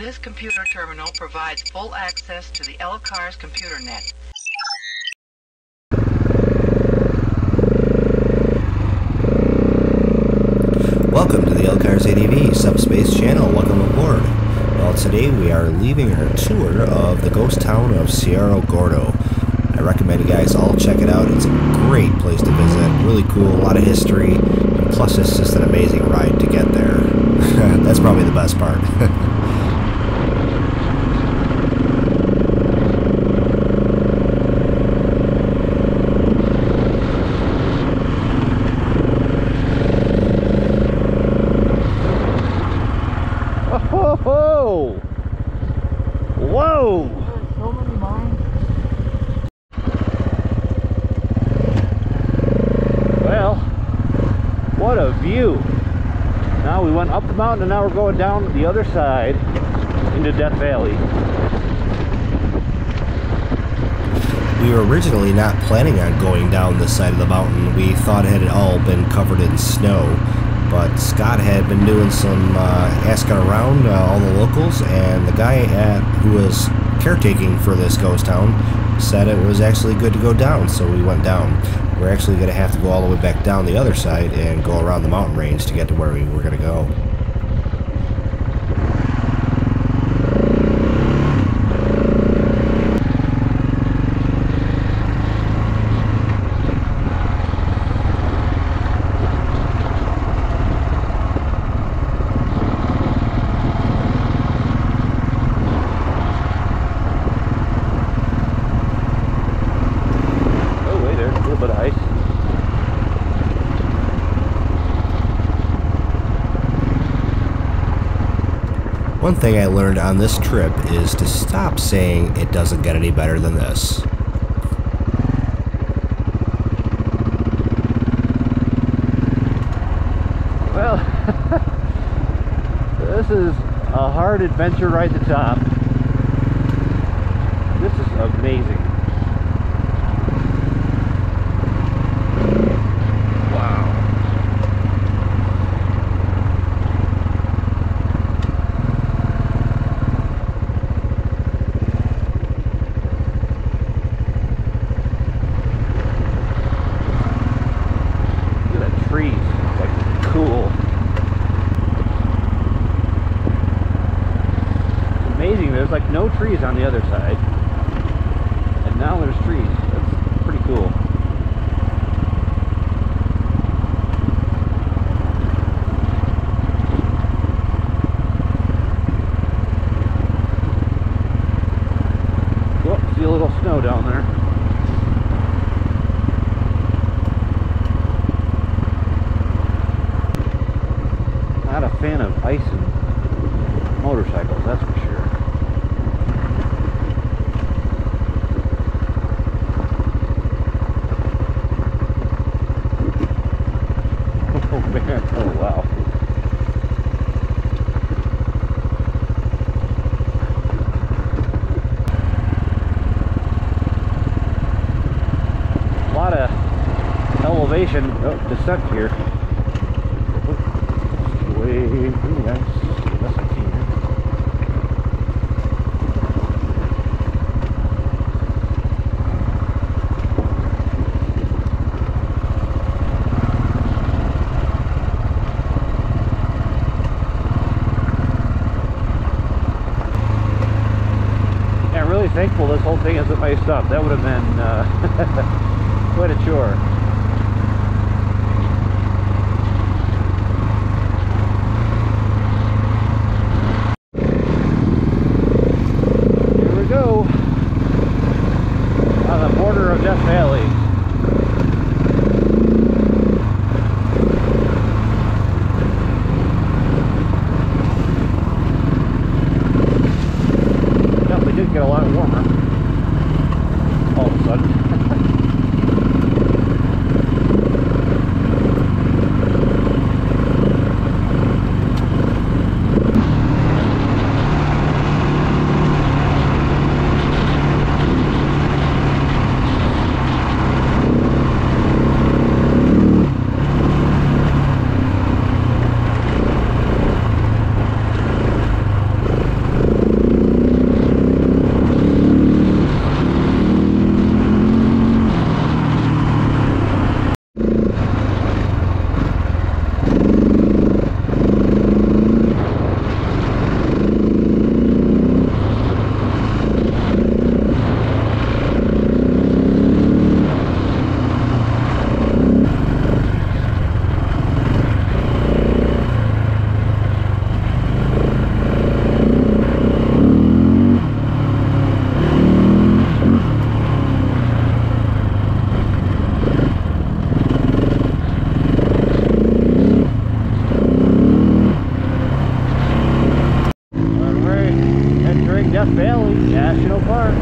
This computer terminal provides full access to the LCARS computer net. Welcome to the LCARS ADV Subspace Channel. Welcome aboard. Well, today we are leaving our tour of the ghost town of Cerro Gordo. I recommend you guys all check it out. It's a great place to visit. Really cool, a lot of history. And plus, it's just an amazing ride to get there. That's probably the best part. Mountain, and now we're going down the other side into Death Valley. We were originally not planning on going down this side of the mountain. We thought it had all been covered in snow, but Scott had been doing some asking around all the locals, and the guy who was caretaking for this ghost town said it was actually good to go down, so we went down. We're actually going to have to go all the way back down the other side and go around the mountain range to get to where we were going to go. One thing I learned on this trip is to stop saying it doesn't get any better than this. Well, this is a hard adventure right at the top. This is amazing. There's like no trees on the other side, and now there's trees. That's pretty cool. Whoop, see a little snow down there. Not a fan of ice and motorcycles, that's for sure. Oh, descent here. Way, yes, yes I can. Yeah, I'm really thankful this whole thing isn't my stuff. That would have been quite a chore. entering Death Valley National Park.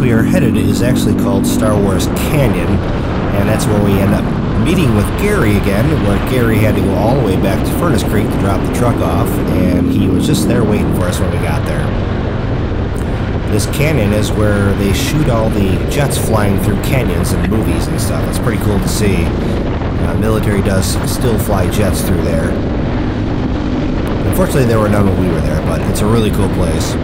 We are headed is actually called Star Wars Canyon, and that's where we end up meeting with Gary again, where Gary had to go all the way back to Furnace Creek to drop the truck off, and he was just there waiting for us when we got there. This canyon is where they shoot all the jets flying through canyons in movies and stuff. It's pretty cool to see. The military does still fly jets through there. Unfortunately, there were none when we were there, but it's a really cool place.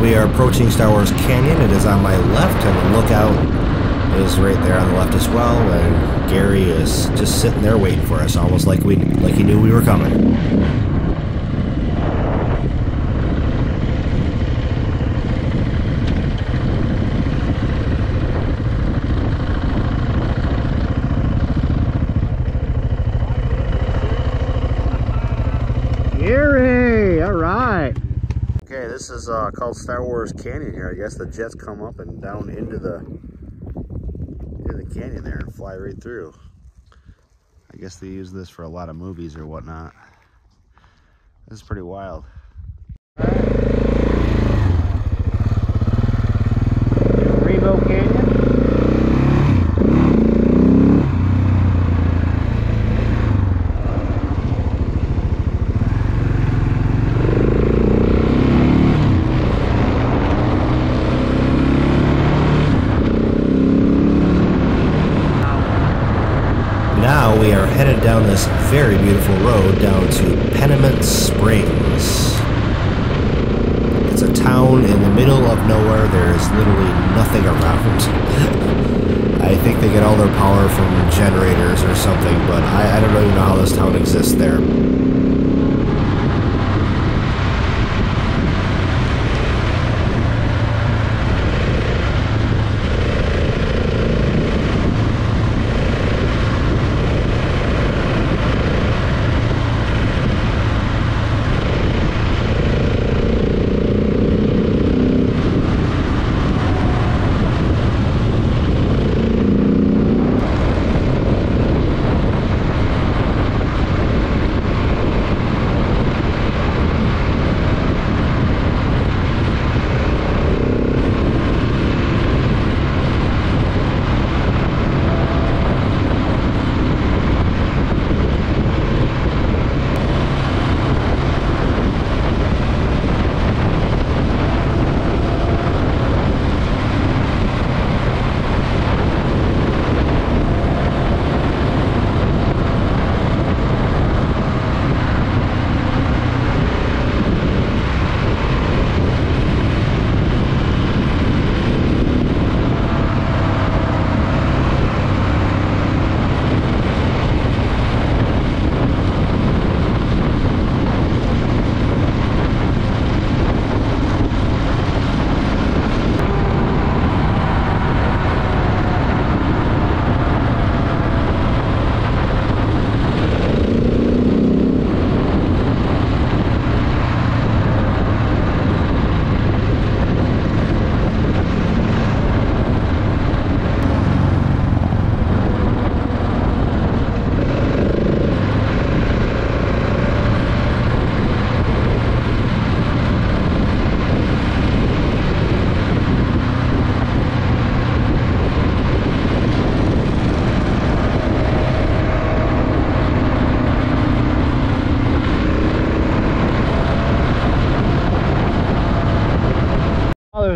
We are approaching Star Wars Canyon. It is on my left, and the lookout is right there on the left as well. And Gary is just sitting there waiting for us, almost like he knew we were coming. Gary, all right. Okay, this is called Star Wars Canyon here. I guess the jets come up and down into the canyon there and fly right through. I guess they use this for a lot of movies or whatnot. This is pretty wild. We are headed down this very beautiful road down to Panamint Springs. It's a town in the middle of nowhere. There is literally nothing around. I think they get all their power from generators or something, but I don't really know how this town exists there.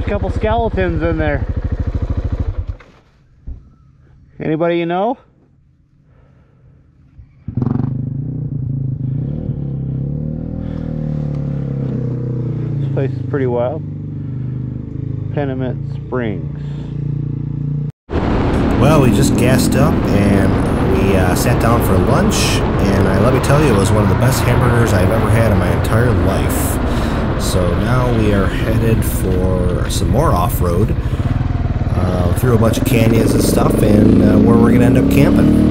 there's a couple skeletons in there. Anybody you know? This place is pretty wild. Panamint Springs. Well, we just gassed up and we sat down for lunch, and let me tell you, it was one of the best hamburgers I've ever had in my entire life. So now we are headed for some more off-road through a bunch of canyons and stuff, and where we're gonna end up camping.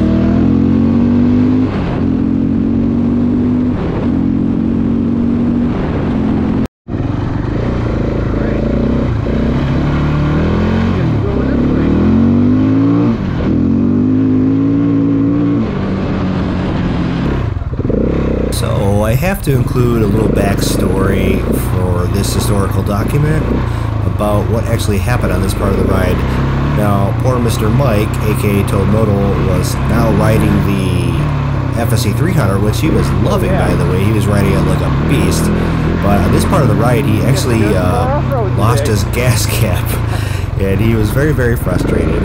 I have to include a little backstory for this historical document about what actually happened on this part of the ride. Now, poor Mr. Mike, aka Toad Modal, was now riding the FSC 300, which he was loving, by the way. He was riding it like a beast. But on this part of the ride, he actually lost his gas cap, and he was very, very frustrated.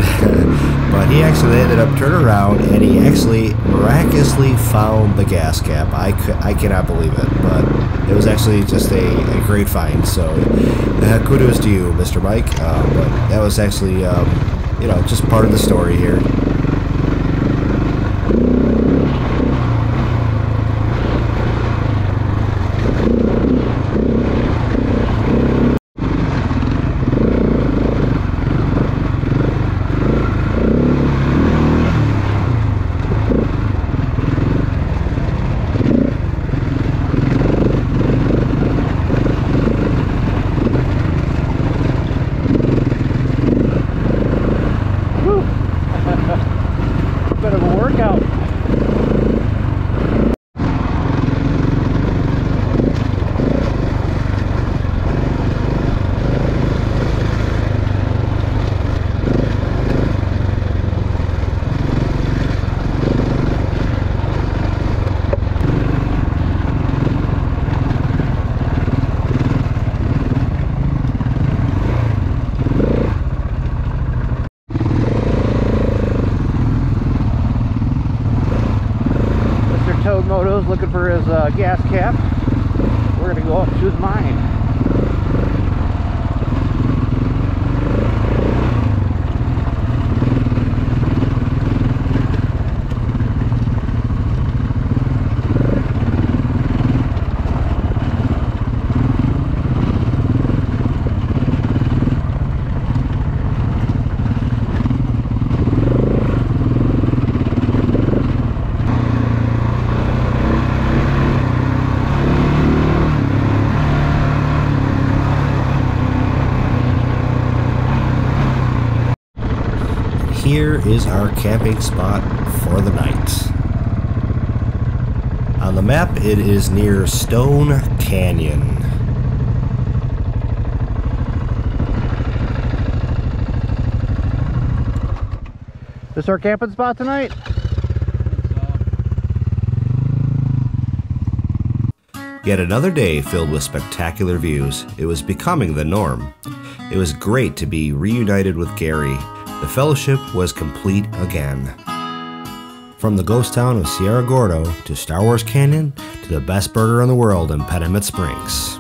But he actually ended up turning around, and he actually miraculously found the gas cap. I cannot believe it, but it was actually just a great find. So kudos to you, Mr. Mike. But that was actually, you know, just part of the story here. Moto's looking for his gas cap. We're gonna go up and choose mine. Here is our camping spot for the night. On the map, it is near Stone Canyon. This our camping spot tonight? Yet another day filled with spectacular views. It was becoming the norm. It was great to be reunited with Gary. The fellowship was complete again. From the ghost town of Cerro Gordo to Star Wars Canyon to the best burger in the world in Panamint Springs.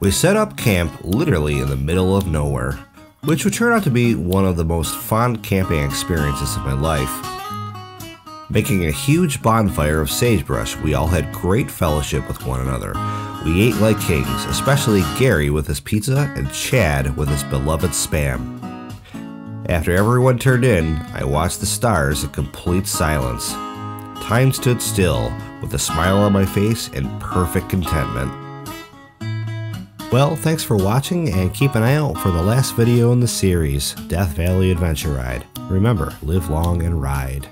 We set up camp literally in the middle of nowhere, which would turn out to be one of the most fond camping experiences of my life. Making a huge bonfire of sagebrush, we all had great fellowship with one another. We ate like kings, especially Gary with his pizza and Chad with his beloved Spam. After everyone turned in, I watched the stars in complete silence. Time stood still, with a smile on my face and perfect contentment. Well, thanks for watching, and keep an eye out for the last video in the series, Death Valley Adventure Ride. Remember, live long and ride.